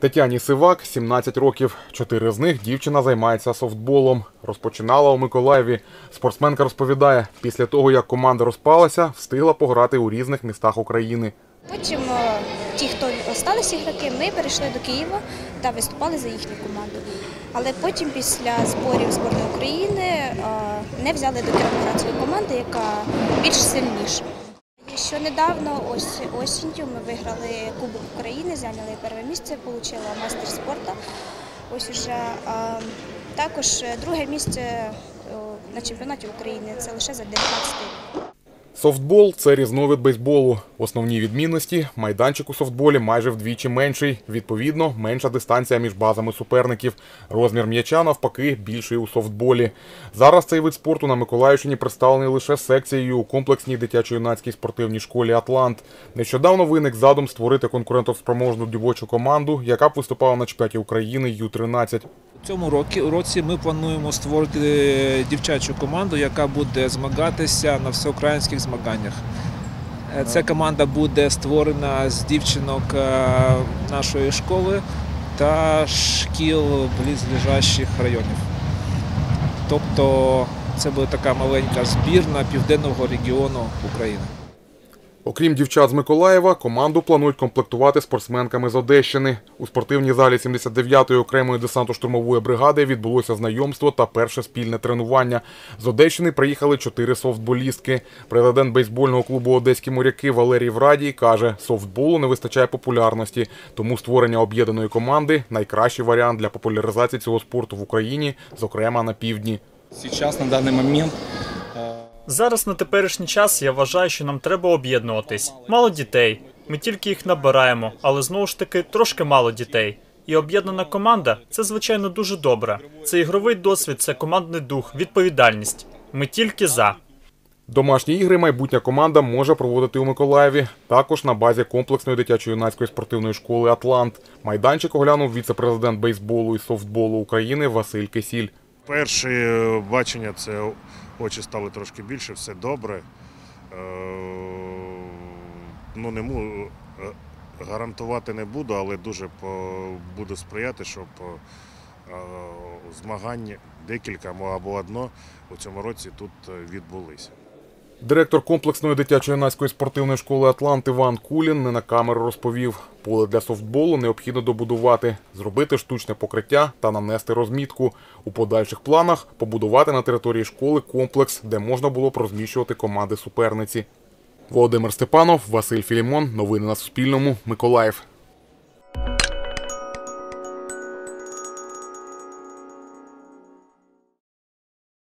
Тетяні Сивак 17 років. 4 з них дівчина займається софтболом. Розпочинала у Миколаєві. Спортсменка розповідає, після того, як команда розпалася, встигла пограти у різних містах України. Потім ті, хто залишилися ігроки, ми перейшли до Києва та виступали за їхню команду. Але потім після зборів зборної України не взяли до Кіровограда свою команду, яка більш сильніша. Що недавно, ось осінню, ми виграли Кубок України, зайняли перше місце, отримала майстер спорту. Ось уже також друге місце на чемпіонаті України, це лише за 19-й. Софтбол – це різновид бейсболу. Основні відмінності – майданчик у софтболі майже вдвічі менший, відповідно, менша дистанція між базами суперників. Розмір м'яча, навпаки, більший у софтболі. Зараз цей вид спорту на Миколаївщині представлений лише секцією у комплексній дитячо-юнацькій спортивній школі «Атлант». Нещодавно виник задум створити конкурентоспроможну дівочу команду, яка б виступала на чемпіонаті України Ю-13. У цьому році ми плануємо створити дівчачу команду, яка буде змагатися на всеукраїнських змаганнях. Ця команда буде створена з дівчинок нашої школи та шкіл близлежащих районів. Тобто це буде така маленька збірна південного регіону України. Окрім дівчат з Миколаєва, команду планують комплектувати спортсменками з Одещини. У спортивній залі 79-ї окремої десантно-штурмової бригади відбулося знайомство та перше спільне тренування. З Одещини приїхали 4 софтболістки. Президент бейсбольного клубу «Одеські моряки» Валерій Врадій каже, софтболу не вистачає популярності, тому створення об'єднаної команди – найкращий варіант для популяризації цього спорту в Україні, зокрема на півдні. Зараз, на даний момент, зараз на теперішній час я вважаю, що нам треба об'єднуватись. Мало дітей. Ми тільки їх набираємо, але знову ж таки трошки мало дітей. І об'єднана команда – це, звичайно, дуже добре. Це ігровий досвід, це командний дух, відповідальність. Ми тільки за. Домашні ігри майбутня команда може проводити у Миколаєві. Також на базі комплексної дитячо-юнацької спортивної школи «Атлант». Майданчик оглянув віце-президент бейсболу і софтболу України Василь Кисіль. Перше бачення – це... очі стали трошки більше, все добре. Ну, гарантувати не буду, але дуже буду сприяти, щоб змагань декілька або одно у цьому році тут відбулися. Директор комплексної дитячо-юнацької спортивної школи «Атлант» Іван Кулін не на камеру розповів. Поле для софтболу необхідно добудувати, зробити штучне покриття та нанести розмітку. У подальших планах – побудувати на території школи комплекс, де можна було б розміщувати команди суперниці. Володимир Степанов, Василь Філімон. Новини на Суспільному. Миколаїв.